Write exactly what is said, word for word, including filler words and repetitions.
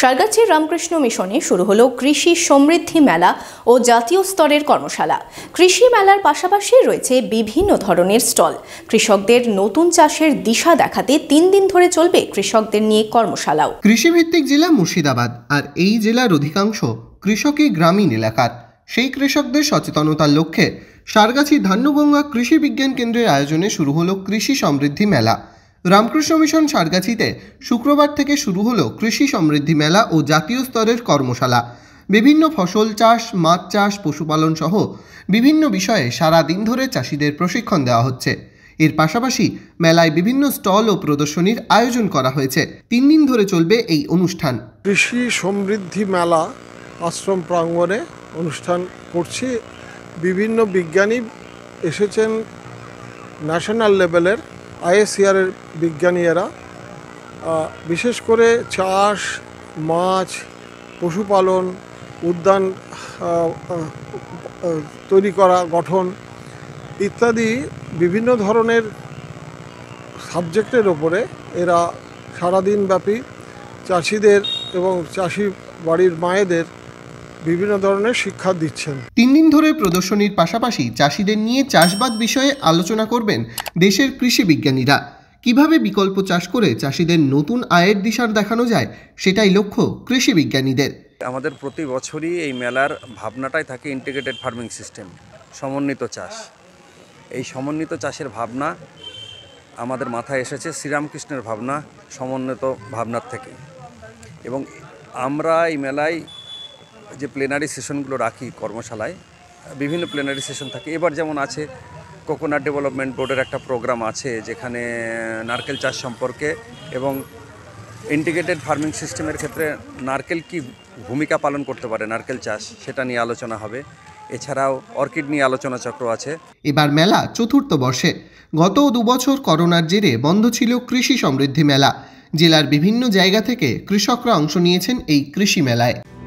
সারগাছি রামকৃষ্ণ মিশনে শুরু হলো কৃষি সমৃদ্ধি মেলা ও জাতীয় স্তরের কর্মশালা। কৃষি মেলার পাশাপাশি রয়েছে বিভিন্ন ধরনের স্টল। কৃষকদের নতুন চাষের দিশা দেখাতে তিন দিন ধরে চলবে কৃষকদের নিয়ে কর্মশালাও। কৃষিভিত্তিক জেলা মুর্শিদাবাদ, আর এই জেলার অধিকাংশ কৃষকই গ্রামীণ এলাকার। সেই কৃষকদের সচেতনতার লক্ষ্যে সারগাছি ধান্যবঙ্গ কৃষি বিজ্ঞান কেন্দ্রের আয়োজনে শুরু হলো কৃষি সমৃদ্ধি মেলা। রামকৃষ্ণ মিশন সারগাছিতে শুক্রবার থেকে শুরু হলো কৃষি সমৃদ্ধি মেলা ও জাতীয় স্তরের কর্মশালা। বিভিন্ন ফসল চাষ, মাছ চাষ, পশুপালন সহ বিভিন্ন বিষয়ে সারা দিন ধরে চাষিদের প্রশিক্ষণ দেওয়া হচ্ছে। এর পাশাপাশি মেলায় বিভিন্ন স্টল ও প্রদর্শনীর আয়োজন করা হয়েছে। তিন দিন ধরে চলবে এই অনুষ্ঠান। কৃষি সমৃদ্ধি মেলা আশ্রম প্রাঙ্গণে অনুষ্ঠান করছি। বিভিন্ন বিজ্ঞানী এসেছেন, ন্যাশনাল লেভেলের আই এস সি আর এর বিজ্ঞানীরা। বিশেষ করে চাষ, মাছ, পশুপালন, উদ্যান তৈরি করা, গঠন ইত্যাদি বিভিন্ন ধরনের সাবজেক্টের ওপরে এরা সারাদিনব্যাপী চাষিদের এবং চাষি বাড়ির মায়েদের বিভিন্ন ধরনের শিক্ষা দিচ্ছেন। তিন দিন ধরে প্রদর্শনীর পাশাপাশি চাষিদের নিয়ে চাষবাদ বিষয়ে আলোচনা করবেন দেশের কৃষি বিজ্ঞানীরা। কিভাবে বিকল্প চাষ করে চাষিদের নতুন আয়ের দিশা দেখানো যায়, সেটাই লক্ষ্য কৃষি বিজ্ঞানীদের। আমাদের প্রতি বছরই এই মেলার ভাবনাটাই থাকে ইন্টিগ্রেটেড ফার্মিং সিস্টেম, সমন্বিত চাষ। এই সমন্বিত চাষের ভাবনা আমাদের মাথায় এসেছে শ্রীরামকৃষ্ণের ভাবনা, সমন্বিত ভাবনার থেকে। এবং আমরা এই মেলায় যে প্লেনারি সেশনগুলো রাখি কর্মশালায়, বিভিন্ন প্লেনারি সেশন থাকে। এবার যেমন আছে কোকোনাট ডেভেলপমেন্ট বোর্ডের একটা প্রোগ্রাম আছে, যেখানে নারকেল চাষ সম্পর্কে এবং ইন্টিগ্রেটেড ফার্মিং সিস্টেমের ক্ষেত্রে নারকেল কি ভূমিকা পালন করতে পারে নারকেল চাষ, সেটা নিয়ে আলোচনা হবে। এছাড়াও অর্কিড নিয়ে আলোচনা চক্র আছে। এবার মেলা চতুর্থ বর্ষে। গত দু বছর করোনার জেরে বন্ধ ছিল কৃষি সমৃদ্ধি মেলা। জেলার বিভিন্ন জায়গা থেকে কৃষকরা অংশ নিয়েছেন এই কৃষি মেলায়।